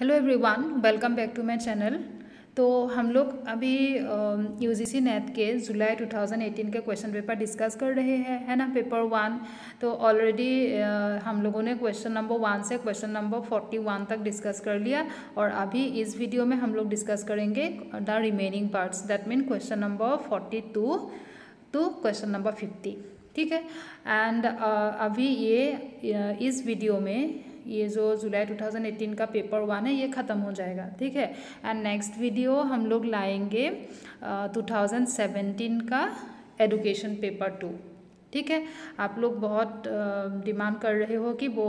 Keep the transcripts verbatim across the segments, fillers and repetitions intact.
Hello everyone, welcome back to my channel. तो हम लोग अभी यूजीसी नेट के जुलाई दो हज़ार अठारह के क्वेश्चन पेपर डिस्कस कर रहे हैं, है ना, पेपर वन। तो ऑलरेडी uh, हम लोगों ने क्वेश्चन नंबर वन से क्वेश्चन नंबर इकतालीस तक डिस्कस कर लिया और अभी इस वीडियो में हम लोग डिस्कस करेंगे the remaining parts, that mean question number बयालीस टू क्वेश्चन नंबर फिफ्टी, ठीक है। एंड uh, अभी ये इस वीडियो में ये जो जुलाई दो हज़ार अठारह का पेपर वन है ये ख़त्म हो जाएगा, ठीक है। एंड नेक्स्ट वीडियो हम लोग लाएंगे uh, दो हज़ार सत्रह का एजुकेशन पेपर टू, ठीक है। आप लोग बहुत डिमांड uh, कर रहे हो कि वो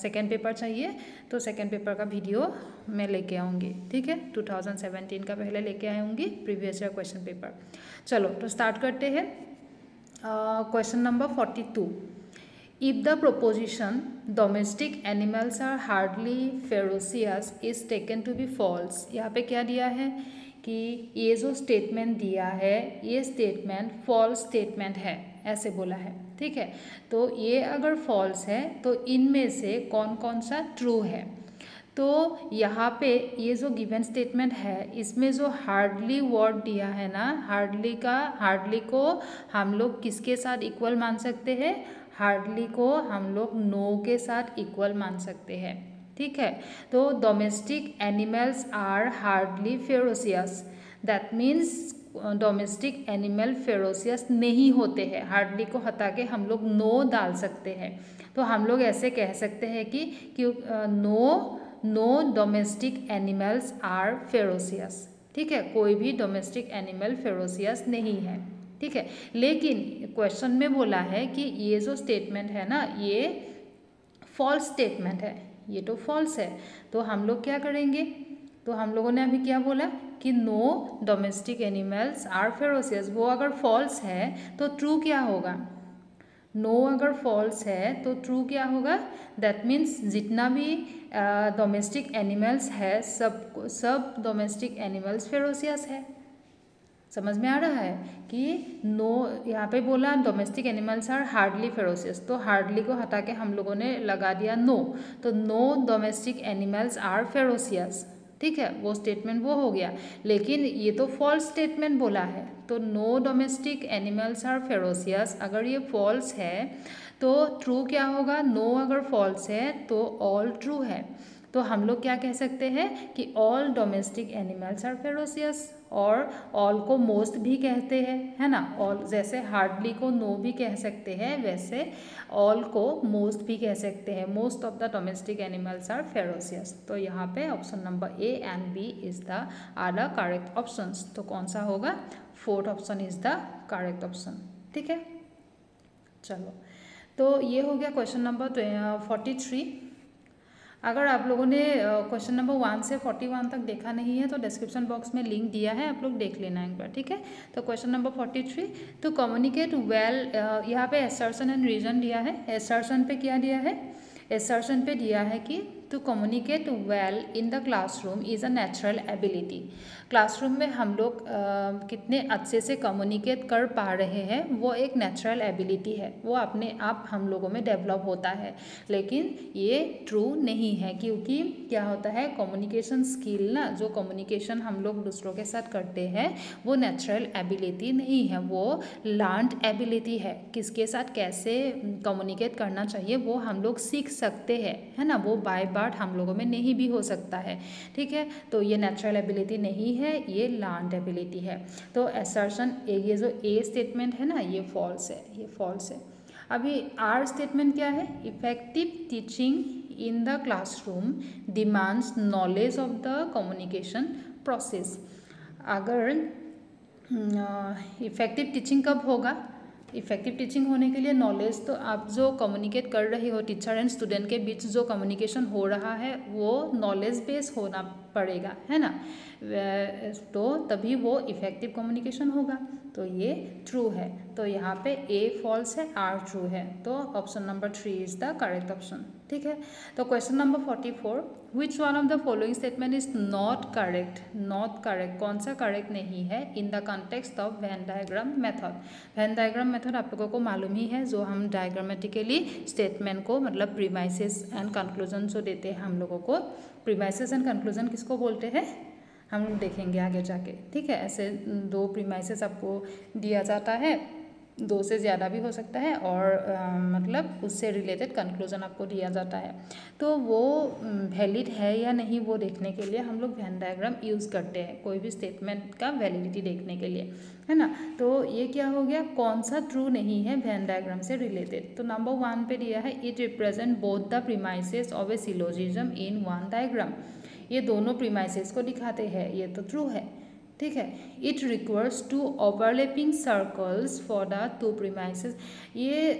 सेकेंड uh, पेपर चाहिए, तो सेकेंड पेपर का वीडियो मैं लेके आऊँगी, ठीक है। दो हज़ार सत्रह का पहले लेके आऊँगी प्रीवियस ईयर क्वेश्चन पेपर। चलो तो स्टार्ट करते हैं। क्वेश्चन नंबर बयालीस, if the proposition domestic animals are hardly ferocious is taken to be false, यहाँ पे क्या दिया है कि ये जो स्टेटमेंट दिया है ये स्टेटमेंट फॉल्स स्टेटमेंट है, ऐसे बोला है, ठीक है। तो ये अगर फॉल्स है तो इनमें से कौन कौन सा ट्रू है। तो यहाँ पे ये जो गिवन स्टेटमेंट है इसमें जो हार्डली वर्ड दिया है ना, हार्डली का हार्डली को हम लोग किसके साथ इक्वल मान सकते हैं, हार्डली को हम लोग नो के साथ इक्वल मान सकते हैं, ठीक है। तो domestic animals are hardly ferocious, that means domestic animal ferocious नहीं होते हैं, हार्डली को हटा के हम लोग नो डाल सकते हैं। तो हम लोग ऐसे कह सकते हैं कि क्यों no no domestic animals are ferocious, ठीक है। कोई भी डोमेस्टिक एनिमल फेरोसियस नहीं है, ठीक है। लेकिन क्वेश्चन में बोला है कि ये जो स्टेटमेंट है ना ये फॉल्स स्टेटमेंट है, ये तो फॉल्स है। तो हम लोग क्या करेंगे, तो हम लोगों ने अभी क्या बोला कि no domestic animals are ferocious, वो अगर फॉल्स है तो ट्रू क्या होगा, नो अगर फॉल्स है तो ट्रू क्या होगा, दैट मीन्स जितना भी डोमेस्टिक uh, एनिमल्स है सब सब डोमेस्टिक एनिमल्स फेरोसियस है। समझ में आ रहा है कि नो यहाँ पे बोला domestic animals are hardly ferocious, तो हार्डली को हटा के हम लोगों ने लगा दिया नो, तो no domestic animals are ferocious, ठीक है। वो स्टेटमेंट वो हो गया, लेकिन ये तो फॉल्स स्टेटमेंट बोला है। तो no domestic animals are ferocious अगर ये फॉल्स है तो ट्रू क्या होगा, नो अगर फॉल्स है तो ऑल ट्रू है। तो हम लोग क्या कह सकते हैं कि all domestic animals are ferocious, और ऑल को मोस्ट भी कहते हैं, है ना। ऑल जैसे हार्डली को नो भी कह सकते हैं वैसे ऑल को मोस्ट भी कह सकते हैं, most of the domestic animals are ferocious. तो यहाँ पे option number A and B is the are the correct options. तो कौन सा होगा, fourth option is the correct option, ठीक है। चलो तो ये हो गया क्वेश्चन नंबर फोर्टी थ्री। अगर आप लोगों ने क्वेश्चन नंबर वन से फोर्टी वन तक देखा नहीं है तो डिस्क्रिप्शन बॉक्स में लिंक दिया है, आप लोग देख लेना एक बार, ठीक है। तो question number forty three to communicate well, यहाँ पे एसर्शन एंड रीजन दिया है। एसर्शन पे क्या दिया है, एसर्शन पे दिया है कि to communicate well in the classroom is a natural ability. Classroom में हम लोग uh, कितने अच्छे से कम्युनिकेट कर पा रहे हैं वो एक नेचुरल एबिलिटी है, वो अपने आप हम लोगों में डेवलप होता है। लेकिन ये ट्रू नहीं है, क्योंकि क्या होता है कम्युनिकेशन स्किल ना, जो कम्युनिकेशन हम लोग दूसरों के साथ करते हैं वो नेचुरल एबिलिटी नहीं है, वो लर्न्ड एबिलिटी है। किसके साथ कैसे कम्युनिकेट करना चाहिए वो हम लोग सीख सकते हैं, है ना, वो बाय बट हम लोगों में नहीं भी हो सकता है, ठीक है। तो ये नेचुरल एबिलिटी नहीं है, ये लर्न्ड एबिलिटी है। तो असर्शन ये जो ए स्टेटमेंट है ना ये फॉल्स है, ये फॉल्स है। अभी आर स्टेटमेंट क्या है, effective teaching in the classroom demands knowledge of the communication process. अगर इफेक्टिव टीचिंग कब होगा, इफेक्टिव टीचिंग होने के लिए नॉलेज, तो आप जो कम्युनिकेट कर रहे हो टीचर एंड स्टूडेंट के बीच जो कम्युनिकेशन हो रहा है वो नॉलेज बेस होना पड़ेगा, है ना, तो तभी वो इफेक्टिव कम्युनिकेशन होगा। तो ये ट्रू है, तो यहाँ पे ए फॉल्स है आर ट्रू है, तो option number three is the correct option, ठीक है। तो question number forty four, which one of the following statement is not correct, not correct कौन सा करेक्ट नहीं है in the context of Venn diagram method. Venn diagram method आप लोगों को मालूम ही है, जो हम डायग्रामेटिकली स्टेटमेंट को मतलब प्रीमाइसेस एंड कंक्लूजन जो देते हैं हम लोगों को, प्रीमाइसेस एंड कंक्लूजन किसको बोलते हैं हम लोग देखेंगे आगे जाके, ठीक है। ऐसे दो प्रीमाइसेस आपको दिया जाता है, दो से ज़्यादा भी हो सकता है, और आ, मतलब उससे रिलेटेड कंक्लूजन आपको दिया जाता है, तो वो वैलिड है या नहीं वो देखने के लिए हम लोग वेन डायग्राम यूज़ करते हैं कोई भी स्टेटमेंट का वैलिडिटी देखने के लिए, है ना। तो ये क्या हो गया, कौन सा ट्रू नहीं है वेन डायग्राम से रिलेटेड। तो नंबर वन पे दिया है it represent both the premises of a syllogism in one diagram, ये दोनों प्रीमाइसेस को दिखाते हैं, ये तो ट्रू है, ठीक है। It requires two overlapping circles for the two premises, ये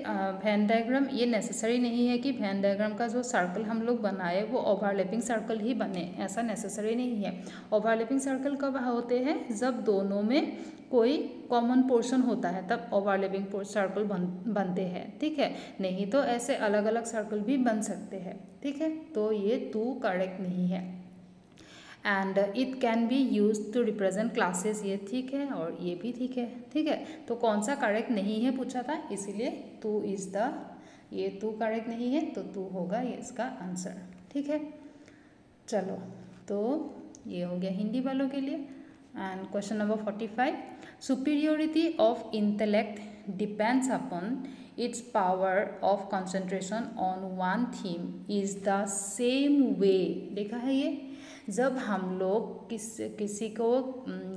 वेन डायग्राम ये नेसेसरी नहीं है कि वेन डायग्राम का जो सर्कल हम लोग बनाए वो ओवरलैपिंग सर्कल ही बने, ऐसा नेसेसरी नहीं है। ओवरलैपिंग सर्कल कब होते हैं, जब दोनों में कोई कॉमन पोर्शन होता है तब ओवरलैपिंग सर्कल बन बनते हैं, ठीक है। नहीं तो ऐसे अलग अलग सर्कल भी बन सकते हैं, ठीक है। तो ये टू करेक्ट नहीं है। And it can be use to represent classes, ये ठीक है और ये भी ठीक है, ठीक है। तो कौन सा करेक्ट नहीं है पूछा था, इसीलिए टू इज़ द, ये टू करेक्ट नहीं है तो टू होगा ये इसका आंसर, ठीक है। चलो तो ये हो गया हिंदी वालों के लिए। And question number forty five, superiority of intellect depends upon its power of concentration on one theme is the same way. देखा है ये, जब हम लोग किस किसी को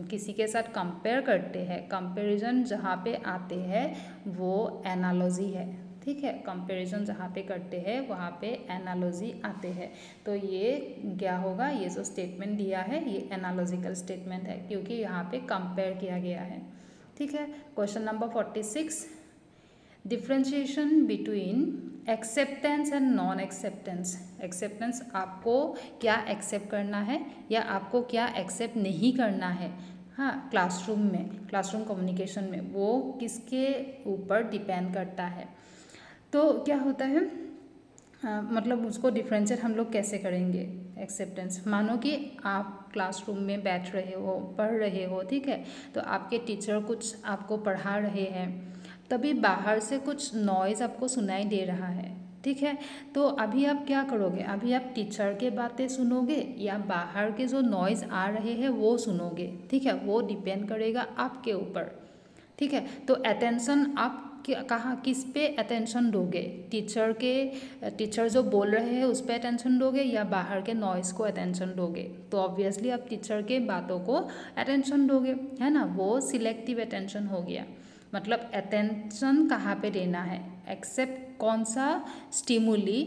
किसी के साथ कंपेयर करते हैं, कंपैरिजन जहाँ पे आते हैं वो एनालॉजी है, ठीक है। कंपैरिजन जहाँ पे करते हैं वहाँ पे एनालॉजी आते हैं, तो ये क्या होगा, ये जो स्टेटमेंट दिया है ये एनालॉजिकल स्टेटमेंट है क्योंकि यहाँ पे कंपेयर किया गया है, ठीक है। Question number forty six, differentiation between acceptance and non acceptance. Acceptance आपको क्या एक्सेप्ट करना है या आपको क्या एक्सेप्ट नहीं करना है, हाँ, क्लासरूम में, क्लासरूम कम्युनिकेशन में, वो किसके ऊपर डिपेंड करता है। तो क्या होता है आ, मतलब उसको डिफ्रेंशिएट हम लोग कैसे करेंगे एक्सेप्टेंस। मानो कि आप क्लासरूम में बैठ रहे हो, पढ़ रहे हो, ठीक है। तो आपके टीचर कुछ आपको पढ़ा रहे हैं, तभी बाहर से कुछ नॉइज़ आपको सुनाई दे रहा है, ठीक है। तो अभी आप क्या करोगे, अभी आप टीचर के बातें सुनोगे या बाहर के जो नॉइज़ आ रहे हैं वो सुनोगे, ठीक है। वो डिपेंड करेगा आपके ऊपर, ठीक है। तो अटेंशन आप कहाँ किस पे अटेंशन दोगे, टीचर के टीचर जो बोल रहे हैं उस पे अटेंशन दोगे या बाहर के नॉइज़ को अटेंशन दोगे। तो ऑब्वियसली आप टीचर के बातों को अटेंशन दोगे, है ना। वो सिलेक्टिव अटेंशन हो गया, मतलब अटेंशन कहाँ पे देना है, एक्सेप्ट कौन सा स्टिमुली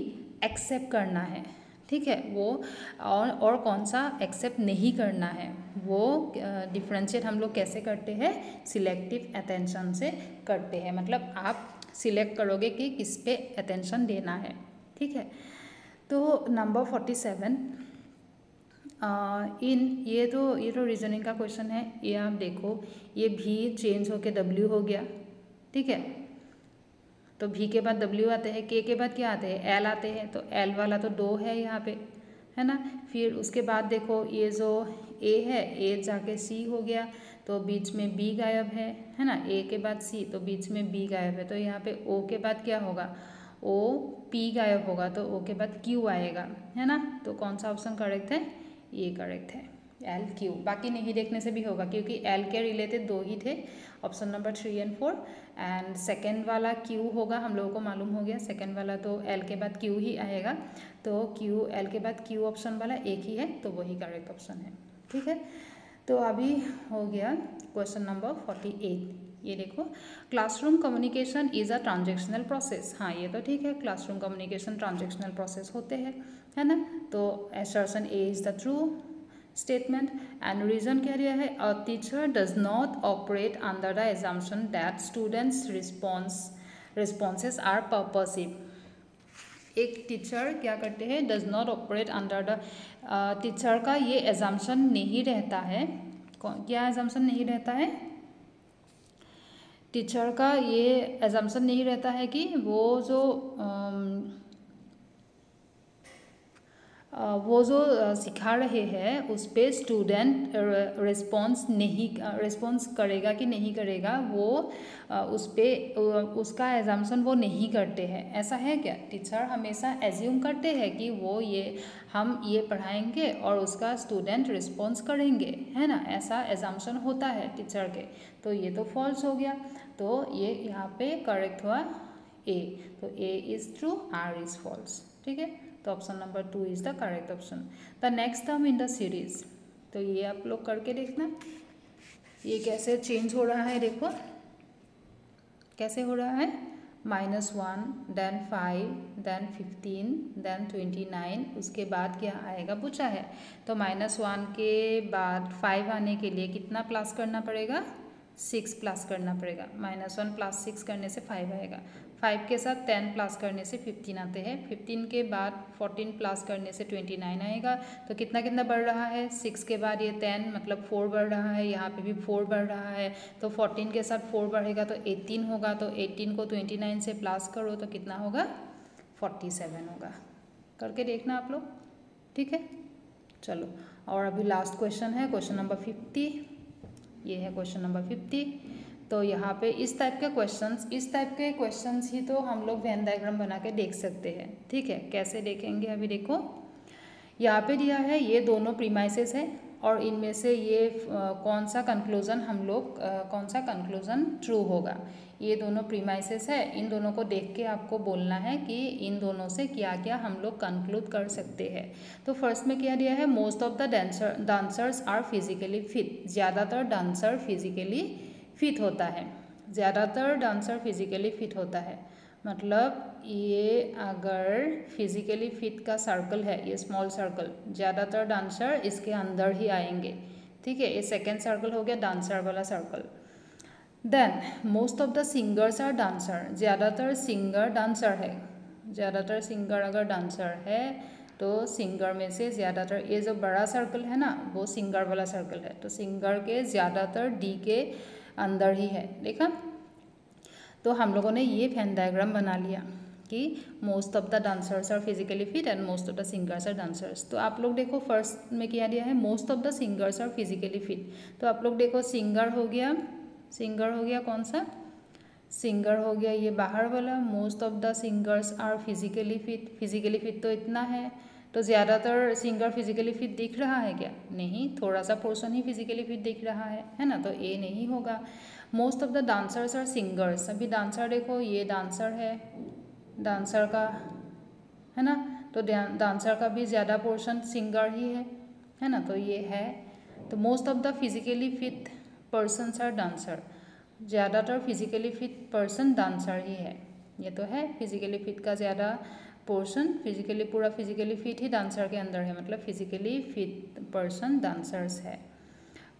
एक्सेप्ट करना है, ठीक है वो, और और कौन सा एक्सेप्ट नहीं करना है वो डिफ्रेंशिएट हम लोग कैसे करते हैं, सिलेक्टिव अटेंशन से करते हैं। मतलब आप सिलेक्ट करोगे कि किस पे अटेंशन देना है, ठीक है। तो नंबर फोर्टी सेवन इन ये तो ये तो रीजनिंग का क्वेश्चन है, ये आप देखो ये भी चेंज होके डब्ल्यू हो गया, ठीक है। तो भी के बाद डब्ल्यू आते हैं, के के बाद क्या आते हैं, एल आते हैं, तो एल वाला तो दो है यहाँ पे, है ना। फिर उसके बाद देखो ये जो ए है, ए जाके सी हो गया, तो बीच में बी गायब है, है ना। ए के बाद सी तो बीच में बी गायब है, तो यहाँ पे ओ के बाद क्या होगा, ओ पी गायब होगा, तो ओ के बाद क्यू आएगा, है ना। तो कौन सा ऑप्शन करेक्ट है, ये करेक्ट है एल क्यू। बाकी नहीं देखने से भी होगा क्योंकि एल के रिलेटेड दो ही थे, option number three and four. And second वाला क्यू होगा, हम लोगों को मालूम हो गया सेकेंड वाला, तो एल के बाद क्यू ही आएगा, तो क्यू एल के बाद क्यू ऑप्शन वाला एक ही है, तो वही करेक्ट ऑप्शन है, ठीक है। तो अभी हो गया क्वेश्चन नंबर फोर्टी एट, ये देखो classroom communication is a transactional process, हाँ ये तो ठीक है, क्लासरूम कम्युनिकेशन ट्रांजेक्शनल प्रोसेस होते हैं, है ना। तो assertion A is the true statement. And reason क्या दिया है, a teacher does not operate under the assumption that students response responses are purposive. एक टीचर क्या करते हैं, does not operate under the, teacher का ये एजम्पशन नहीं रहता है, क्या एजम्पशन नहीं रहता है, टीचर का ये एजम्पशन नहीं रहता है कि वो जो वो जो सिखा रहे हैं उस पर स्टूडेंट रिस्पॉन्स नहीं रिस्पॉन्स करेगा कि नहीं करेगा, वो उस पर उसका एजम्पशन वो नहीं करते हैं। ऐसा है क्या? टीचर हमेशा एज्यूम करते हैं कि वो ये हम ये पढ़ाएंगे और उसका स्टूडेंट रिस्पॉन्स करेंगे, है ना, ऐसा एजम्पशन होता है टीचर के। तो ये तो फॉल्स हो गया। तो ये यहाँ पे करेक्ट हुआ ए। तो A is true, R is false. ठीक है, तो option number two is the correct option. The next term in the series, तो ये आप लोग करके देखना ये कैसे चेंज हो रहा है। देखो कैसे हो रहा है, minus one, then five, then fifteen, then twenty nine, उसके बाद क्या आएगा पूछा है। तो माइनस वन के बाद फाइव आने के लिए कितना प्लस करना पड़ेगा, सिक्स प्लस करना पड़ेगा। माइनस वन प्लस सिक्स करने से फाइव आएगा, फाइव के साथ टेन प्लस करने से फिफ्टीन आते हैं, फिफ्टीन के बाद फोर्टीन प्लस करने से ट्वेंटी नाइन आएगा। तो कितना कितना बढ़ रहा है, सिक्स के बाद ये टेन मतलब फोर बढ़ रहा है, यहाँ पे भी फोर बढ़ रहा है। तो फोर्टीन के साथ फोर बढ़ेगा तो एटीन होगा, तो एटीन को ट्वेंटी नाइन से प्लस करो तो कितना होगा, फोर्टी सेवन होगा। करके देखना आप लोग, ठीक है। चलो, और अभी लास्ट क्वेश्चन है, क्वेश्चन नंबर फिफ्टी। ये है क्वेश्चन नंबर फिफ्टी। तो यहाँ पे इस टाइप के क्वेश्चंस इस टाइप के क्वेश्चंस ही तो हम लोग वेन डायग्राम बना के देख सकते हैं। ठीक है, कैसे देखेंगे अभी देखो। यहाँ पे दिया है ये दोनों प्रीमाइसेस है और इनमें से ये कौन सा कंक्लूजन हम लोग कौन सा कंक्लूजन ट्रू होगा। ये दोनों प्रीमाइसेस है, इन दोनों को देख के आपको बोलना है कि इन दोनों से क्या क्या हम लोग कंक्लूड कर सकते हैं। तो फर्स्ट में क्या दिया है, most of the dancer dancers are physically fit, ज़्यादातर डांसर फिजिकली फिट होता है ज़्यादातर डांसर फिजिकली फिट होता है मतलब ये अगर फिजिकली फिट का सर्कल है, ये स्मॉल सर्कल, ज़्यादातर डांसर इसके अंदर ही आएंगे। ठीक है, ये सेकेंड सर्कल हो गया डांसर वाला circle. Then most of the singers are dancer, ज़्यादातर सिंगर डांसर है ज़्यादातर सिंगर अगर डांसर है तो सिंगर में से ज़्यादातर, ये जो बड़ा सर्कल है ना वो सिंगर वाला सर्कल है, तो सिंगर के ज़्यादातर डी के अंदर ही है। देखा, तो हम लोगों ने ये वेन डायग्राम बना लिया कि most of the dancers are physically fit and most of the singers are dancers. तो आप लोग देखो फर्स्ट में क्या दिया है, most of the singers are physically fit. तो आप लोग देखो सिंगर हो गया सिंगर हो गया कौन सा सिंगर हो गया ये बाहर वाला, most of the singers are physically fit. Physically fit तो इतना है, तो ज़्यादातर सिंगर फिजिकली फिट दिख रहा है क्या? नहीं, थोड़ा सा पोर्शन ही फिजिकली फिट दिख रहा है, है ना, तो ए नहीं होगा। मोस्ट ऑफ द डांसर्स और सिंगर्स, अभी डांसर देखो, ये डांसर है डांसर का है ना, तो डांसर का भी ज़्यादा पोर्शन सिंगर ही है, है ना, तो ये है। तो most of the physically fit persons are dancer, ज़्यादातर फिजिकली फिट पर्सन डांसर ही है, ये तो है। फिजिकली फिट का ज़्यादा पोर्शन, फिजिकली पूरा फिजिकली फिट ही डांसर के अंदर है, मतलब फिजिकली फिट पर्सन डांसर्स है।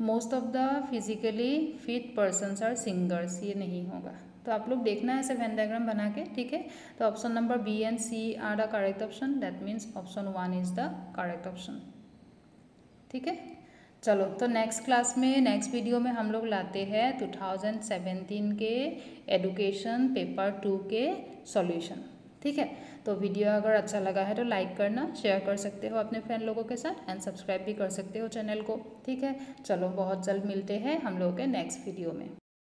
Most of the physically fit persons are singers, ये नहीं होगा। तो आप लोग देखना है ऐसे वेन डायग्राम बना के, ठीक है। तो option number B and C are the correct option, that means option one is the correct option. ठीक है, चलो, तो नेक्स्ट क्लास में नेक्स्ट वीडियो में हम लोग लाते हैं टू थाउजेंड सेवेंटीन के एजुकेशन पेपर टू के सॉल्यूशन। ठीक है, तो वीडियो अगर अच्छा लगा है तो लाइक करना, शेयर कर सकते हो अपने फ्रेंड लोगों के साथ एंड सब्सक्राइब भी कर सकते हो चैनल को। ठीक है, चलो, बहुत जल्द मिलते हैं हम लोगों के नेक्स्ट वीडियो में।